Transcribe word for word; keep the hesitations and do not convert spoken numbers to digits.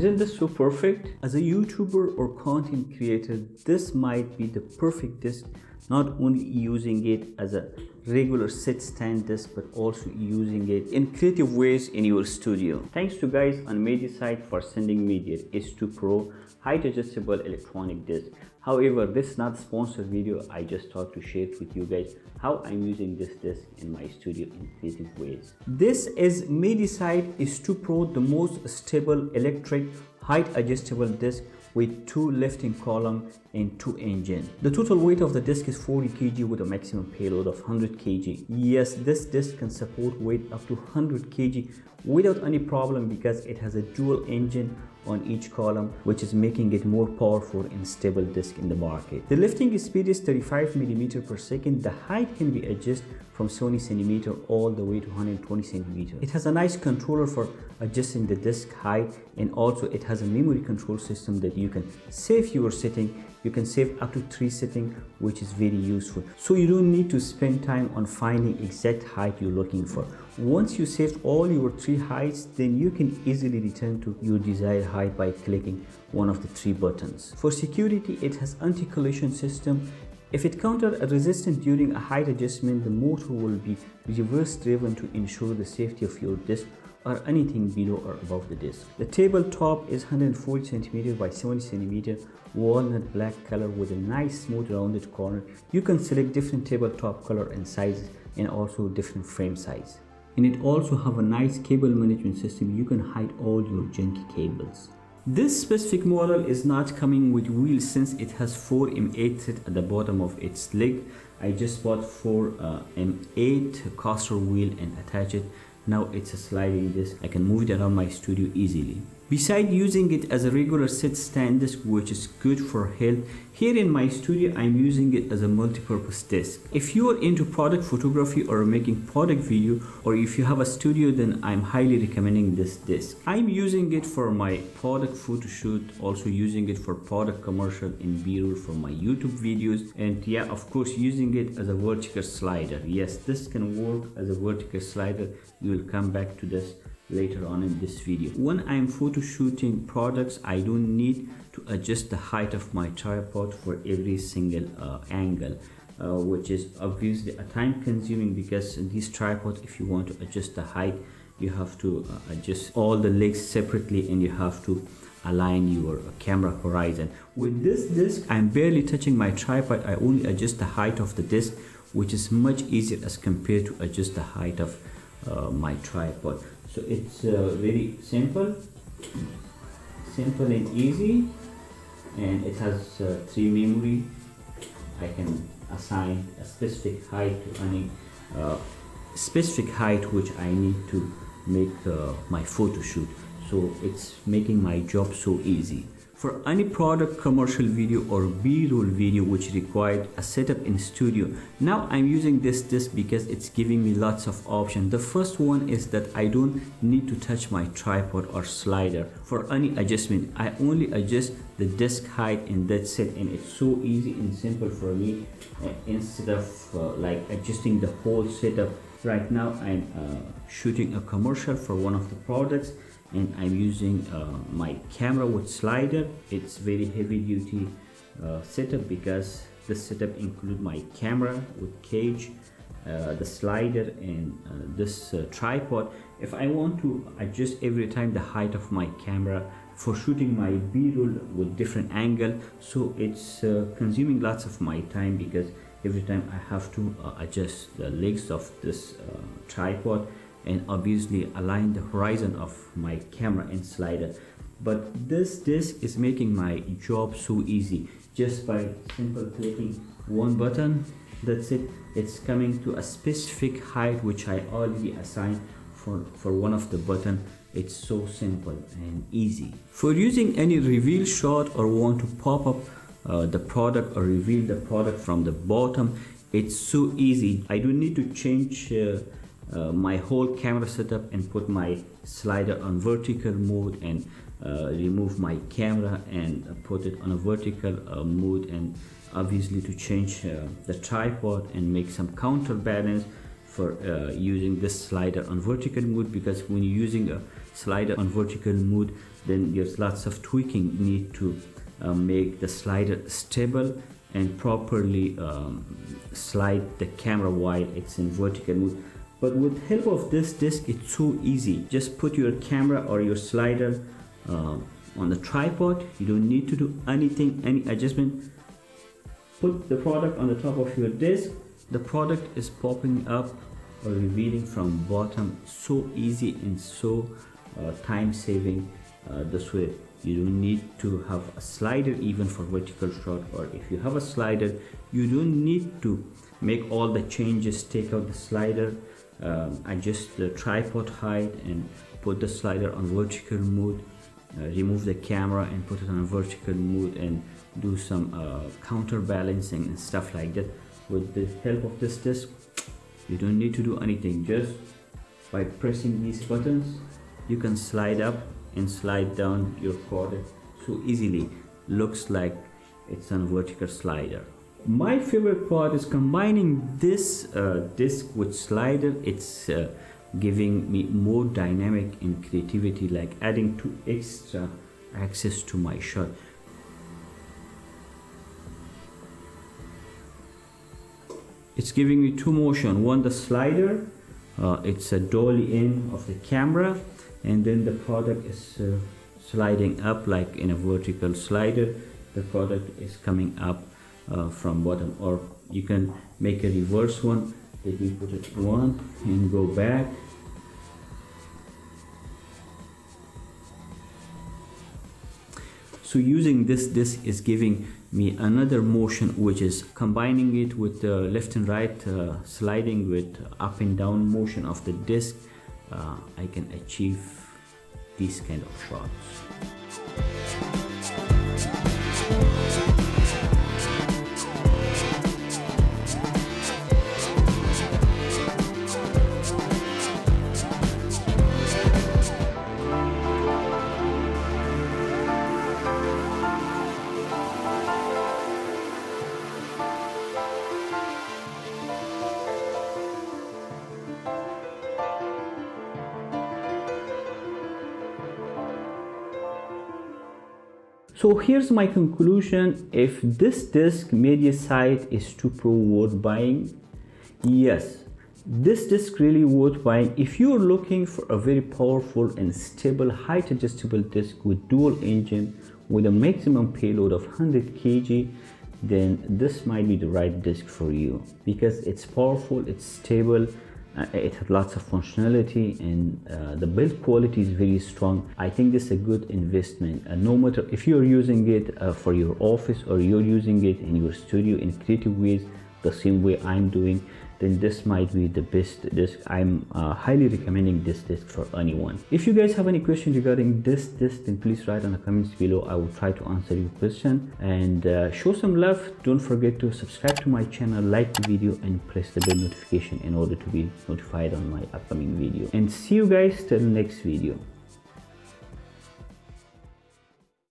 Isn't this so perfect? As a YouTuber or content creator, this might be the perfect disc, not only using it as a regular sit stand disc, but also using it in creative ways in your studio. Thanks to guys on MaideSite for sending me their S two Pro height adjustable electronic disc. However, this is not a sponsored video. I just thought to share with you guys how I'm using this disc in my studio in creative ways. This is MaideSite S two Pro, the most stable electric height adjustable disc with two lifting column and two engine. The total weight of the disc is forty kilograms with a maximum payload of one hundred kilograms. Yes, this disc can support weight up to one hundred kilograms without any problem because it has a dual engine on each column, which is making it more powerful and stable disc in the market. The lifting speed is thirty-five millimeters per second. The height can be adjusted from seventy centimeters all the way to one hundred twenty centimeters. It has a nice controller for adjusting the disc height, and also it has a memory control system that you can save your setting. You can save up to three settings, which is very useful. So you don't need to spend time on finding exact height you're looking for. Once you save all your three heights, then you can easily return to your desired height by clicking one of the three buttons. For security, it has anti-collision system. If it counters a resistance during a height adjustment, the motor will be reverse driven to ensure the safety of your disc or anything below or above the disc. The tabletop is one hundred forty centimeters by seventy centimeters walnut black color with a nice smooth rounded corner. You can select different tabletop color and sizes, and also different frame size. And it also have a nice cable management system. You can hide all your junky cables. This specific model is not coming with wheels since it has four M eight set at the bottom of its leg. I just bought four M eight caster wheel and attach it. Now it's a sliding disc. I can move it around my studio easily. Besides using it as a regular sit stand disc, which is good for health, here in my studio I'm using it as a multi-purpose disc. If you are into product photography or making product video, or if you have a studio, then I'm highly recommending this disc. I'm using it for my product photo shoot, also using it for product commercial and b-roll for my YouTube videos, and yeah, of course using it as a vertical slider. Yes, this can work as a vertical slider. You will come back to this later on in this video. When I'm photo shooting products, I don't need to adjust the height of my tripod for every single uh, angle, uh, which is obviously a time consuming because in this tripod, if you want to adjust the height, you have to uh, adjust all the legs separately, and you have to align your camera horizon. With this disc, I'm barely touching my tripod. I only adjust the height of the disc, which is much easier as compared to adjust the height of uh, my tripod. So it's uh, very simple, simple and easy, and it has uh, three memory. I can assign a specific height to any uh, specific height which I need to make uh, my photo shoot. So it's making my job so easy. For any product commercial video or b-roll video which required a setup in studio, now I'm using this disc because it's giving me lots of options. The first one is that I don't need to touch my tripod or slider for any adjustment. I only adjust the disc height and that's it, and it's so easy and simple for me uh, instead of uh, like adjusting the whole setup. Right now I'm uh, shooting a commercial for one of the products, and I'm using uh, my camera with slider. It's very heavy duty uh, setup because the setup includes my camera with cage, uh, the slider, and uh, this uh, tripod. If I want to adjust every time the height of my camera for shooting my b-roll with different angle, so it's uh, consuming lots of my time because every time I have to uh, adjust the legs of this uh, tripod and obviously align the horizon of my camera and slider. But this disc is making my job so easy just by simple clicking one button. That's it. It's coming to a specific height which I already assigned for for one of the button. It's so simple and easy. For using any reveal shot or want to pop up uh, the product or reveal the product from the bottom, it's so easy. I don't need to change uh, Uh, my whole camera setup and put my slider on vertical mode and uh, remove my camera and put it on a vertical uh, mode, and obviously to change uh, the tripod and make some counterbalance for uh, using this slider on vertical mode, because when you're using a slider on vertical mode, then there's lots of tweaking you need to uh, make the slider stable and properly um, slide the camera while it's in vertical mode. But with help of this disc, it's so easy. Just put your camera or your slider uh, on the tripod. You don't need to do anything, any adjustment. Put the product on the top of your disc. The product is popping up or revealing from bottom. So easy and so uh, time saving. Uh, this way you don't need to have a slider even for vertical shot, or if you have a slider you don't need to make all the changes. Take out the slider, um, adjust the tripod height and put the slider on vertical mode, uh, remove the camera and put it on a vertical mode and do some uh, counterbalancing and stuff like that. With the help of this disc you don't need to do anything. Just by pressing these buttons you can slide up and slide down your product so easily. Looks like it's a vertical slider. My favorite part is combining this uh, disc with slider. It's uh, giving me more dynamic and creativity, like adding two extra axes to my shot. It's giving me two motion. One, the slider, uh, it's a dolly in of the camera, and then the product is uh, sliding up like in a vertical slider. The product is coming up uh, from bottom, or you can make a reverse one. Let me put it one and go back. So using this disc is giving me another motion, which is combining it with the left and right uh, sliding with up and down motion of the disc. Uh, I can achieve these kind of shots. So here's my conclusion. If this disc MaideSite S two Pro worth buying, yes, this disc really worth buying. If you're looking for a very powerful and stable height adjustable disc with dual engine with a maximum payload of one hundred kilograms, then this might be the right disc for you, because it's powerful, it's stable, Uh, it had lots of functionality, and uh, the build quality is very strong. I think this is a good investment. Uh, no matter if you're using it uh, for your office or you're using it in your studio in creative ways, the same way I'm doing, then this might be the best disc. I'm uh, highly recommending this disc for anyone. If you guys have any questions regarding this disc, then please write on the comments below. I will try to answer your question, and uh, show some love. Don't forget to subscribe to my channel, like the video and press the bell notification in order to be notified on my upcoming video. And see you guys till next video.